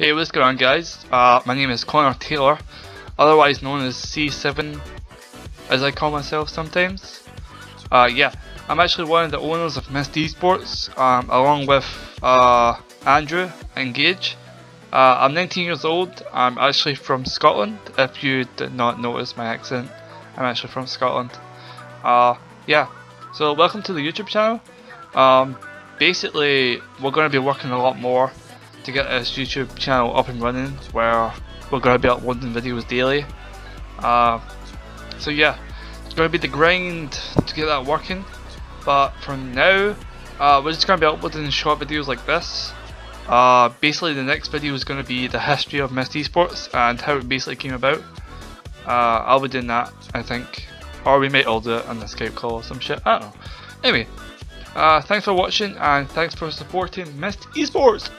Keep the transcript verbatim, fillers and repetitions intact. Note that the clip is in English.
Hey, what's going on, guys? Uh, my name is Connor Taylor, otherwise known as C seven, as I call myself sometimes. Uh, yeah, I'm actually one of the owners of Myst Esports, um, along with uh, Andrew and Gage. Uh, I'm nineteen years old. I'm actually from Scotland. If you did not notice my accent, I'm actually from Scotland. Uh, yeah, so welcome to the YouTube channel. Um, basically, we're going to be working a lot more to get this YouTube channel up and running, where we're going to be uploading videos daily. Uh, so yeah, it's going to be the grind to get that working, but for now uh, we're just going to be uploading short videos like this. Uh, basically the next video is going to be the history of Myst Esports and how it basically came about. Uh, I'll be doing that, I think, or we might all do it on the Skype call or some shit, I don't know. Anyway, uh, thanks for watching and thanks for supporting Myst Esports.